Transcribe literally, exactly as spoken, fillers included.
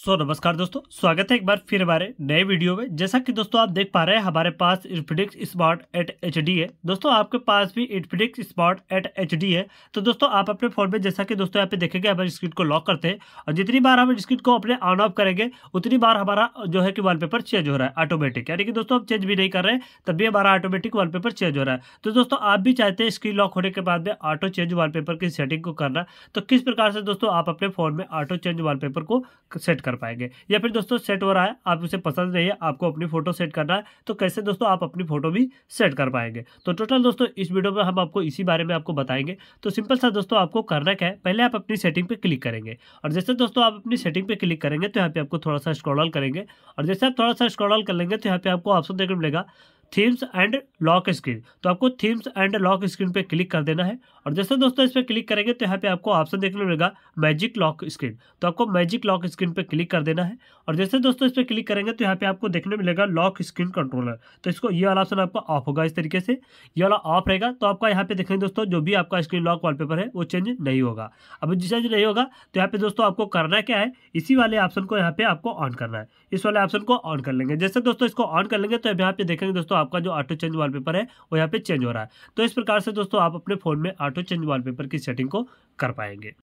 सो so, नमस्कार दोस्तों, स्वागत है एक बार फिर हमारे नए वीडियो में। जैसा कि दोस्तों आप देख पा रहे हैं, हमारे पास Infinix smart eight H D है। दोस्तों आपके पास भी Infinix smart eight H D है तो दोस्तों आप अपने फोन में, जैसा कि दोस्तों यहाँ पे देखेंगे, हमारी स्क्रीन को लॉक करते हैं और जितनी बार हम स्क्रीन को अपने ऑन ऑफ करेंगे उतनी बार हमारा जो है कि वॉलपेपर चेंज हो रहा है ऑटोमेटिक। यानी कि दोस्तों हम चेंज भी नहीं कर रहे हैं तब भी हमारा ऑटोमेटिक वॉलपेपर चेंज हो रहा है। तो दोस्तों आप भी चाहते हैं स्क्रीन लॉक होने के बाद में ऑटो चेंज वॉलपेपर की सेटिंग को करना, तो किस प्रकार से दोस्तों आप अपने फोन में ऑटो चेंज वॉलपेपर को सेट कर पाएंगे, या फिर दोस्तों सेट हो रहा है आप उसे पसंद नहीं है, आपको अपनी फोटो सेट करना है तो कैसे दोस्तों आप अपनी फोटो भी सेट कर पाएंगे। तो टोटल दोस्तों इस वीडियो में हम आपको इसी बारे में आपको बताएंगे। तो सिंपल सा दोस्तों आपको करना क्या है, पहले आप अपनी सेटिंग पे क्लिक करेंगे और जैसे दोस्तों आप अपनी सेटिंग पे क्लिक करेंगे तो यहाँ पे आपको थोड़ा सा स्क्रॉल करेंगे और जैसे आप थोड़ा सा स्क्रॉल कर लेंगे तो यहाँ पे आपको ऑप्शन देखने को मिलेगा थीम्स एंड लॉक स्क्रीन। तो आपको थीम्स एंड लॉक स्क्रीन पे क्लिक कर देना है और जैसे दोस्तों इस पर क्लिक करेंगे तो यहाँ पे आपको ऑप्शन देखने को मिलेगा मैजिक लॉक स्क्रीन। तो आपको मैजिक लॉक स्क्रीन पे क्लिक कर देना है और जैसे दोस्तों इस पर क्लिक करेंगे तो यहाँ पे आपको देखने मिलेगा लॉक स्क्रीन कंट्रोलर। तो इसको ये वाला ऑप्शन आपका ऑफ होगा, इस तरीके से ये वाला ऑफ रहेगा तो आपका यहाँ पे देखेंगे दोस्तों जो भी आपका स्क्रीन लॉक वॉलपेपर है वो चेंज नहीं होगा। अब चेंज नहीं होगा तो यहाँ पे दोस्तों आपको करना क्या है, इसी वाले ऑप्शन को यहाँ पे आपको ऑन करना है। इस वाले ऑप्शन को ऑन कर लेंगे, जैसे दोस्तों इसको ऑन कर लेंगे तो यहाँ पे देखेंगे दोस्तों आपका जो ऑटो चेंज वॉलपेपर है वो यहाँ पे चेंज हो रहा है। तो इस प्रकार से दोस्तों आप अपने फोन में ऑटो चेंज वॉलपेपर की सेटिंग को कर पाएंगे।